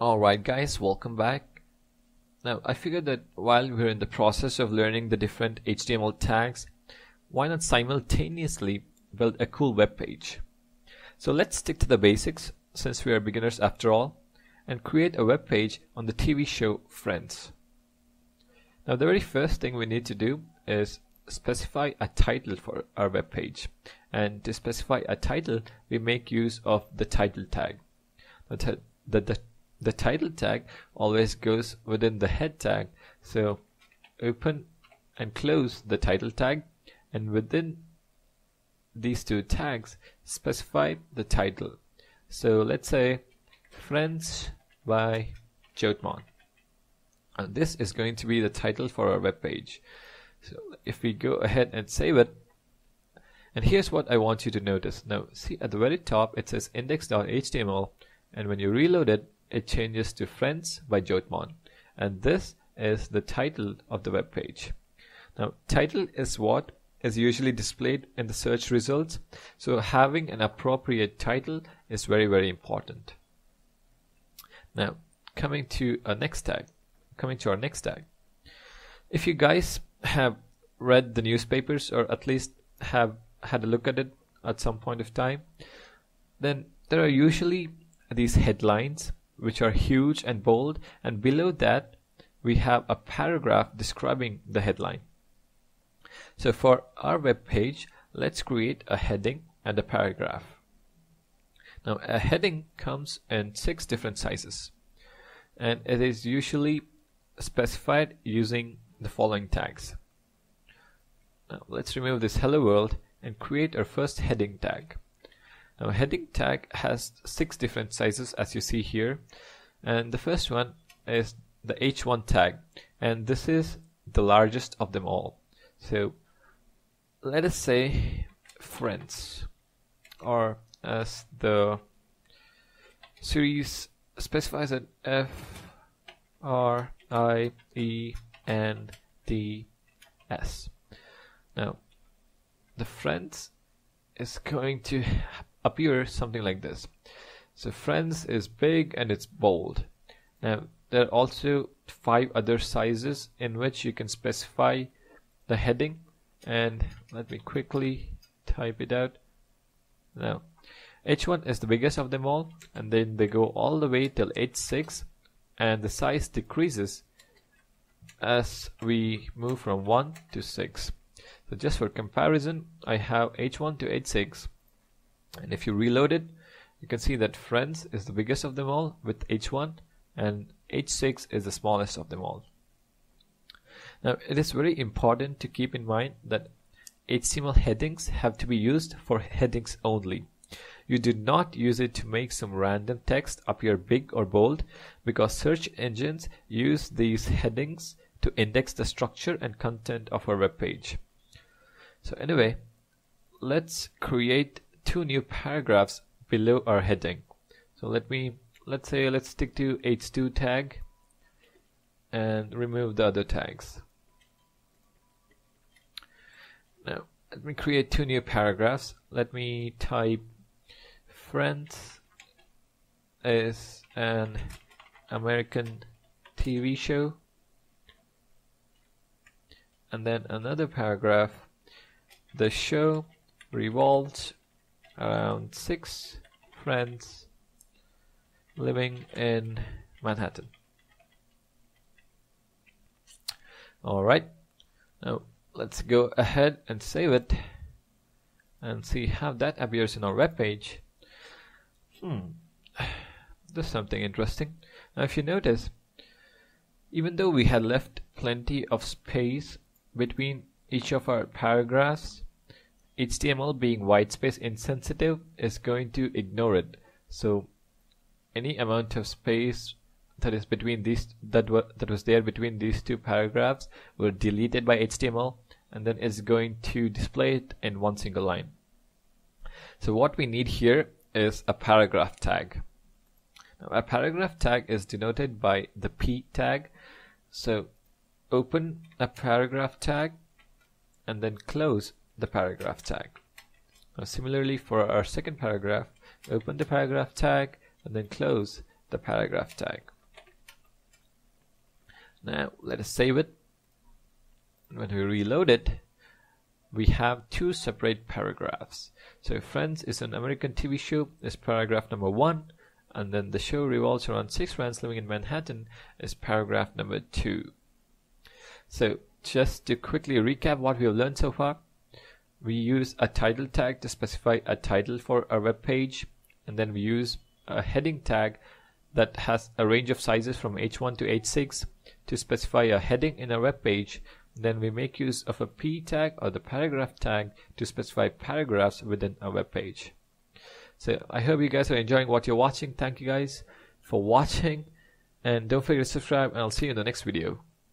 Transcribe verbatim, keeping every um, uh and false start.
Alright guys, welcome back. Now I figured that while we're in the process of learning the different H T M L tags, why not simultaneously build a cool web page? So let's stick to the basics, since we are beginners after all, and create a web page on the T V show Friends. Now the very first thing we need to do is specify a title for our web page, and to specify a title we make use of the title tag. The, the, the The title tag always goes within the head tag, so open and close the title tag, and within these two tags specify the title. So let's say Friends by Jotman, and this is going to be the title for our web page. So if we go ahead and save it, and here's what I want you to notice. Now see at the very top it says index dot H T M L, and when you reload it, it changes to Friends by Jotman, and this is the title of the web page. Now title is what is usually displayed in the search results, so having an appropriate title is very very important. Now coming to our next tag, coming to our next tag. If you guys have read the newspapers, or at least have had a look at it at some point of time, then there are usually these headlines which are huge and bold, and below that we have a paragraph describing the headline. So for our web page, let's create a heading and a paragraph. Now a heading comes in six different sizes, and it is usually specified using the following tags. Now let's remove this hello world and create our first heading tag. Now heading tag has six different sizes as you see here, and the first one is the H one tag, and this is the largest of them all. So let us say Friends, or as the series specifies it, F R I E N D S. Now the Friends is going to appear something like this. So Friends is big and it's bold. Now there are also five other sizes in which you can specify the heading, and let me quickly type it out. Now H one is the biggest of them all, and then they go all the way till H six, and the size decreases as we move from one to six. So just for comparison, I have H one to H six, and if you reload it, you can see that Friends is the biggest of them all with H one, and H six is the smallest of them all. Now it is very important to keep in mind that H T M L headings have to be used for headings only. You do not use it to make some random text appear big or bold, because search engines use these headings to index the structure and content of our web page. So anyway, let's create two new paragraphs below our heading. So let me let's say let's stick to H two tag and remove the other tags. Now let me create two new paragraphs. Let me type Friends is an American T V show, and then another paragraph. The show revolves around six friends living in Manhattan. Alright, now let's go ahead and save it and see how that appears in our web page. Hmm, there's something interesting. Now if you notice, even though we had left plenty of space between each of our paragraphs, H T M L, being white space insensitive, is going to ignore it. So any amount of space that is between these that were, that was there between these two paragraphs were deleted by H T M L, and then it's going to display it in one single line. So what we need here is a paragraph tag. Now a paragraph tag is denoted by the P tag. So open a paragraph tag and then close the paragraph tag. Now similarly for our second paragraph, open the paragraph tag and then close the paragraph tag. Now let us save it. When we reload it, we have two separate paragraphs. So Friends is an American T V show, is paragraph number one, and then the show revolves around six friends living in Manhattan is paragraph number two. So just to quickly recap what we have learned so far, we use a title tag to specify a title for a web page, and then we use a heading tag that has a range of sizes from H one to H six to specify a heading in a web page. Then we make use of a P tag or the paragraph tag to specify paragraphs within a web page. So I hope you guys are enjoying what you're watching. Thank you guys for watching, and don't forget to subscribe, and I'll see you in the next video.